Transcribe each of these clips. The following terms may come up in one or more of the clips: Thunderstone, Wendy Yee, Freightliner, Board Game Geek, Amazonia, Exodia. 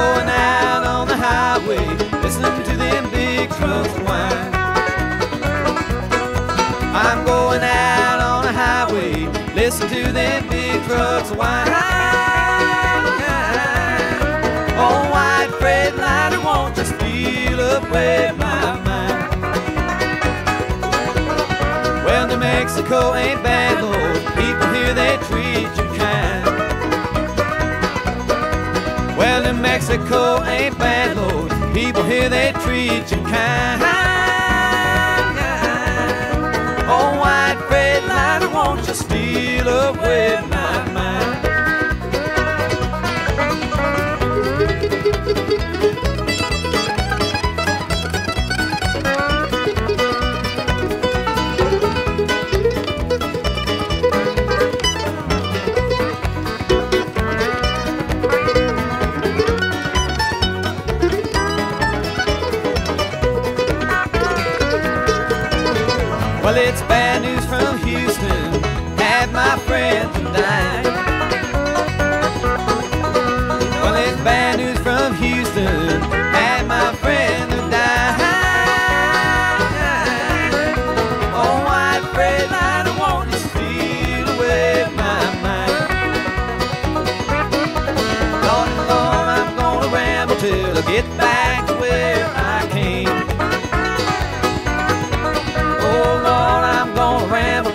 going out on the highway, listening to them big trucks whine. I'm going out on the highway, listening to them big trucks whine. Oh, white Freightliner, won't you steal away my mind? Well, New Mexico ain't bad, Lord. People here, they treat you kind. Well, New Mexico ain't bad, Lord. People here, they treat you kind. Oh, white Freightliner, won't you steal away my mind? Well, it's bad news from Houston, had my friend died. Well, it's bad news from Houston, had my friend died. Oh, white Freightliner, won't you steal away my mind? Lord, Lord, I'm gonna ramble till I get back to where I came.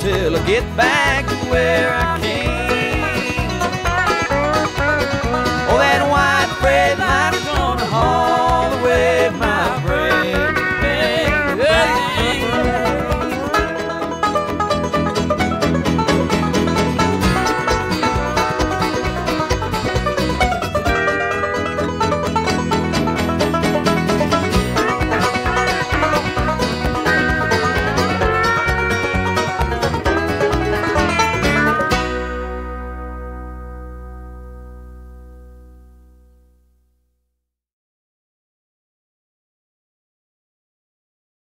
Till I get back to where I came.